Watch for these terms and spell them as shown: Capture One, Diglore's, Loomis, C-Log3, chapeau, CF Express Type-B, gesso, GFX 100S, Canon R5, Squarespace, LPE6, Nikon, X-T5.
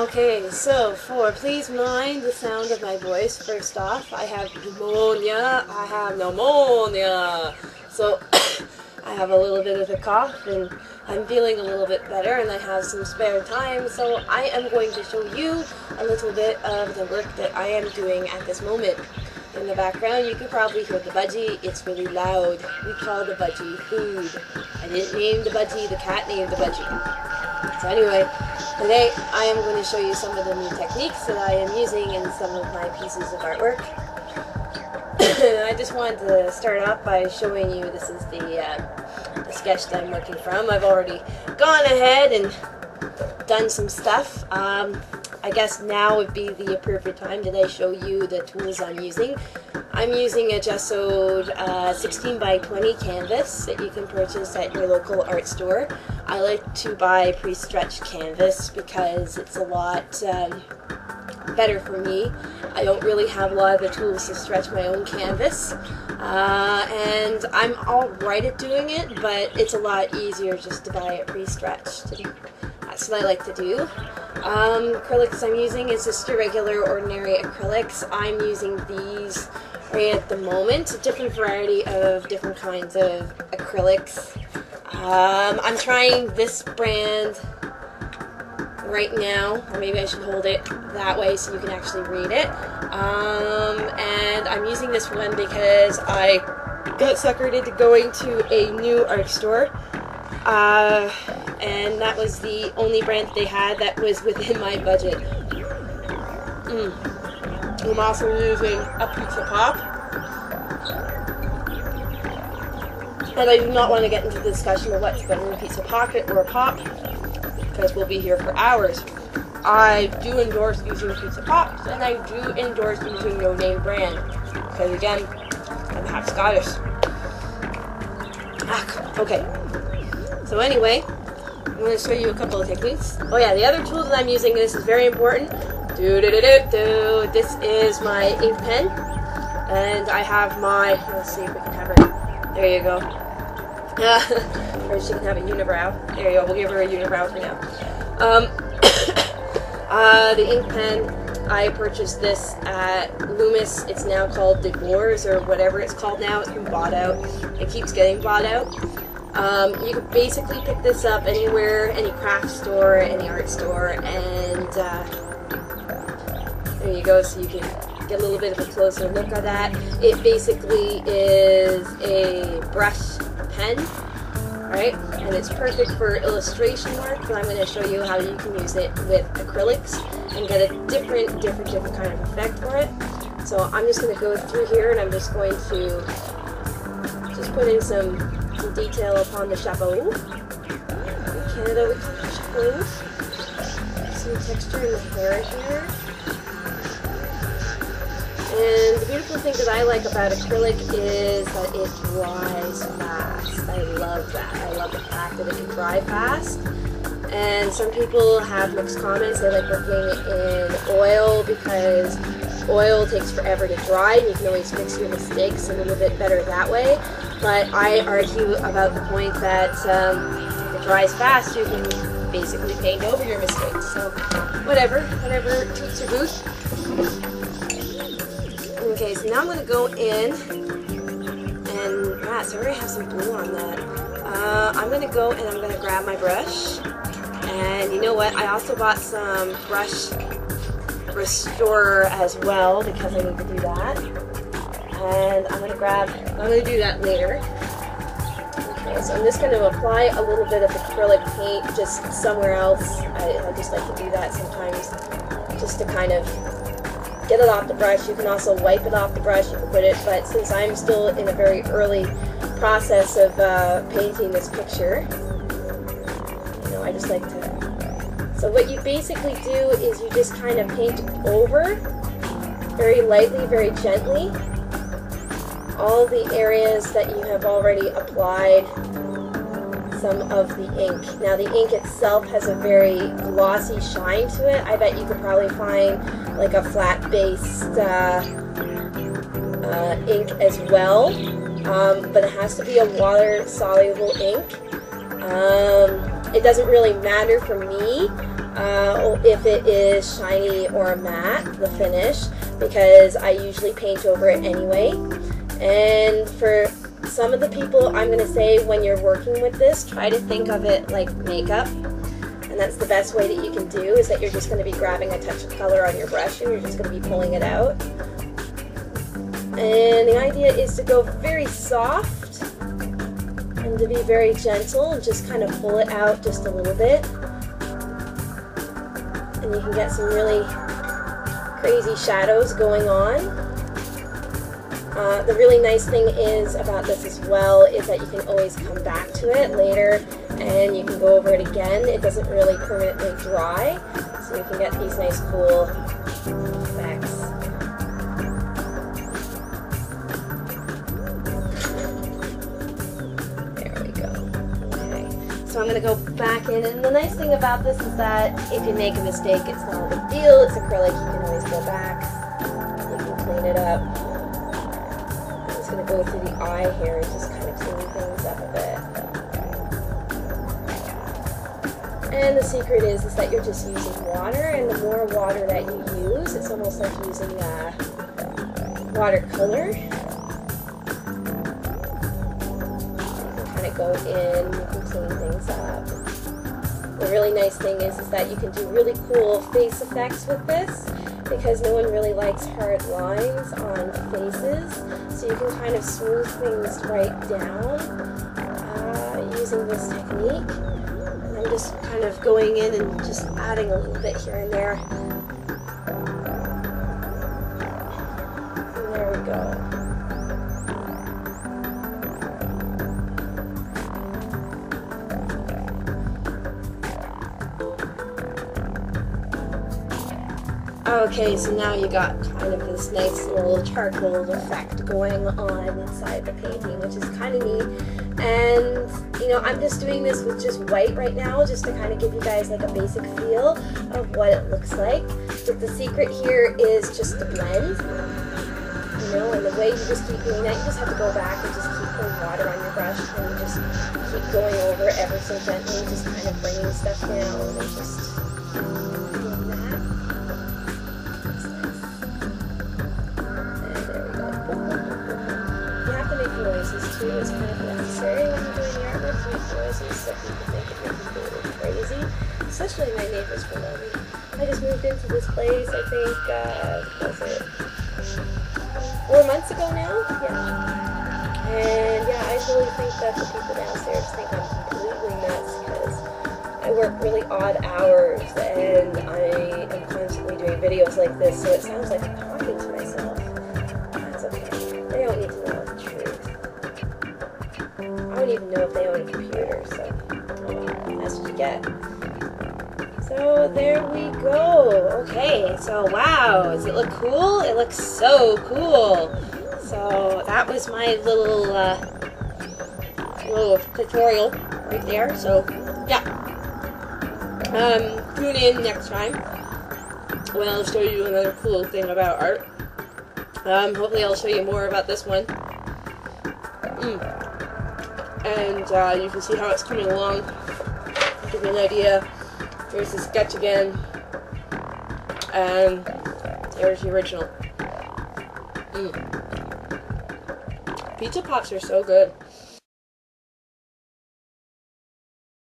Okay, so for please mind the sound of my voice. First off, I have pneumonia. So I have a little bit of a cough and I'm feeling a little bit better and I have some spare time, so I am going to show you a little bit of the work that I am doing at this moment. In the background you can probably hear the budgie, it's really loud. We call the budgie food. I didn't name the budgie, the cat named the budgie. So anyway, today I am going to show you some of the new techniques that I am using in some of my pieces of artwork. I just wanted to start off by showing you, this is the sketch that I'm working from. I've already gone ahead and done some stuff. I guess now would be the appropriate time that I show you the tools I'm using. I'm using a gessoed 16x20 canvas that you can purchase at your local art store. I like to buy pre-stretched canvas because it's a lot better for me. I don't really have a lot of the tools to stretch my own canvas, and I'm alright at doing it, but it's a lot easier just to buy it pre-stretched. That's what I like to do. Acrylics I'm using is just your regular ordinary acrylics. I'm using these right at the moment, a different variety of different kinds of acrylics. I'm trying this brand right now, or maybe I should hold it that way so you can actually read it. And I'm using this one because I got suckered into going to a new art store, and that was the only brand that they had that was within my budget. I'm also using a pizza pop, and I do not want to get into the discussion of what's better, a pizza pocket or a pop, because we'll be here for hours. I do endorse using pizza pops, and I do endorse using no name brand, because again, I'm half Scottish. Okay, so anyway, I'm going to show you a couple of techniques. Oh yeah, the other tool that I'm using, this is very important. This is my ink pen, and I have my, let's see if we can have it, there you go. Or she can have a unibrow. There you go, we'll give her a unibrow for now. The ink pen, I purchased this at Loomis. It's now called Diglore's or whatever it's called now. It's been bought out. It keeps getting bought out. You can basically pick this up anywhere, any craft store, any art store, and there you go, so you can get a little bit of a closer look at that. It basically is a brush pen, right? And it's perfect for illustration work, but I'm going to show you how you can use it with acrylics and get a different kind of effect for it. So I'm just going to go through here and I'm just going to just put in some detail upon the chapeau. Canada we call it chapeaus. Some texture in the hair here. And the beautiful thing that I like about acrylic is that it dries fast. I love that. I love the fact that it can dry fast. And some people have mixed comments. They like working in oil because oil takes forever to dry. You can always fix your mistakes a little bit better that way. But I argue about the point that if it dries fast, you can basically paint over your mistakes. So whatever toots your boot. Okay, so now I'm going to go in, and so I already have some blue on that. I'm going to go and I'm going to grab my brush, and you know what, I also bought some brush restorer as well, because I need to do that, and I'm going to do that later. Okay, so I'm just going to apply a little bit of acrylic paint just somewhere else. I just like to do that sometimes, just to kind of get it off the brush. You can also wipe it off the brush, you can put it, but since I'm still in a very early process of painting this picture, you know, I just like to. So what you basically do is you just kind of paint over, very lightly, very gently, all the areas that you have already applied some of the ink. Now the ink itself has a very glossy shine to it. I bet you could probably find like a flat-based ink as well, but it has to be a water-soluble ink. It doesn't really matter for me if it is shiny or matte, the finish, because I usually paint over it anyway. And for some of the people, I'm going to say, when you're working with this, try to think of it like makeup. And that's the best way that you can do, is that you're just going to be grabbing a touch of color on your brush and you're just going to be pulling it out. And the idea is to go very soft and to be very gentle and just kind of pull it out just a little bit. And you can get some really crazy shadows going on. The really nice thing is about this as well is that you can always come back to it later and you can go over it again. It doesn't really permanently dry, so you can get these nice cool effects. There we go. Okay, so I'm going to go back in, and the nice thing about this is that if you make a mistake, it's not a big deal. It's acrylic, you can always go back, you can clean it up. Going to go through the eye here and just kind of clean things up a bit. And the secret is that you're just using water, and the more water that you use, it's almost like using watercolor. You can kind of go in, you can clean things up. The really nice thing is that you can do really cool face effects with this, because no one really likes hard lines on faces, so you can kind of smooth things right down using this technique. And I'm just kind of going in and just adding a little bit here and there. And there we go. Okay, so now you got kind of this nice little charcoal effect going on inside the painting, which is kind of neat. And, you know, I'm just doing this with just white right now, just to kind of give you guys like a basic feel of what it looks like. But the secret here is just to blend, you know, and the way you just keep doing that, you just have to go back and just keep putting water on your brush and just keep going over ever so gently, just kind of bringing stuff down and just... It's kind of necessary when you're doing the artwork to make noises, so people think it makes me really crazy, especially my neighbors below me. I just moved into this place, I think, was it 4 months ago now? Yeah. And yeah, I really think that the people downstairs think I'm completely nuts, because I work really odd hours and I am constantly doing videos like this, so it sounds like I'm talking to myself. That's okay. They don't need to know the truth. I don't even know if they own a computer, so that's what you get. So there we go. Okay, so wow, does it look cool? It looks so cool. So that was my little little tutorial right there. So yeah, tune in next time when I'll show you another cool thing about art. Hopefully I'll show you more about this one. And you can see how it's coming along. Give you an idea. There's the sketch again, and there's the original. Pizza pops are so good.